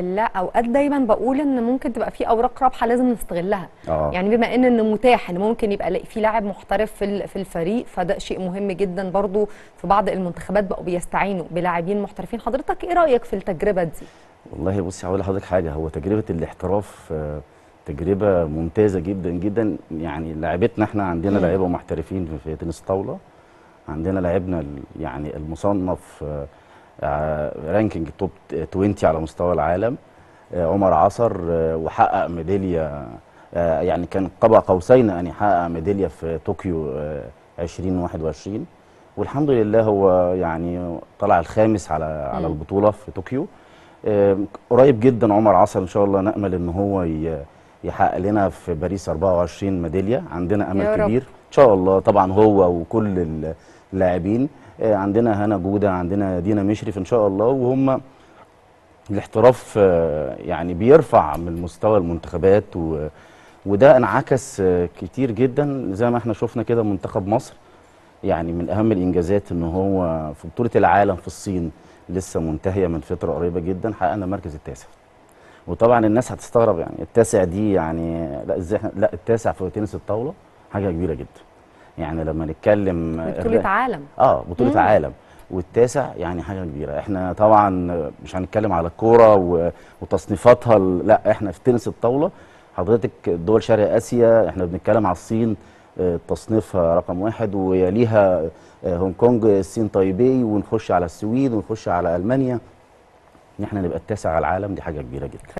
لا اوقات دايما بقول ان ممكن تبقى في اوراق رابحه لازم نستغلها. يعني بما ان متاح ان ممكن يبقى في لاعب محترف في الفريق، فده شيء مهم جدا. برضو في بعض المنتخبات بقوا بيستعينوا بلاعبين محترفين. حضرتك ايه رايك في التجربه دي؟ والله بصي هقول لحضرتك حاجه، هو تجربه الاحتراف تجربه ممتازه جدا جدا. يعني لاعبتنا احنا عندنا لاعيبه محترفين في تنس الطاوله، عندنا لاعبنا يعني المصنف رانكينج توب 20 على مستوى العالم، عمر عصر، وحقق ميداليه، يعني كان قاب قوسين ان يحقق ميداليه في طوكيو 2021، والحمد لله هو يعني طلع الخامس على البطوله في طوكيو. قريب جدا عمر عصر ان شاء الله نامل ان هو يحقق لنا في باريس 24 ميداليه، عندنا امل كبير ان شاء الله. طبعا هو وكل اللاعبين، عندنا هنا جوده، عندنا دينا مشرف ان شاء الله، وهم الاحتراف يعني بيرفع من مستوى المنتخبات، وده انعكس كتير جدا زي ما احنا شفنا كده. منتخب مصر يعني من اهم الانجازات ان هو في بطوله العالم في الصين لسه منتهيه من فتره قريبه جدا حققنا المركز التاسع. وطبعا الناس هتستغرب يعني التاسع دي يعني لا ازاي، لا التاسع في تنس الطاوله حاجه كبيره جدا. يعني لما نتكلم بطولة عالم بطولة عالم والتاسع يعني حاجة كبيرة. احنا طبعا مش هنتكلم على الكورة وتصنيفاتها، لا احنا في تنس الطاولة حضرتك دول شرق اسيا احنا بنتكلم على الصين تصنيفها رقم 1، ويليها هونج كونج، الصين تايبي، ونخش على السويد، ونخش على المانيا. ان احنا نبقى التاسع على العالم دي حاجة كبيرة جدا.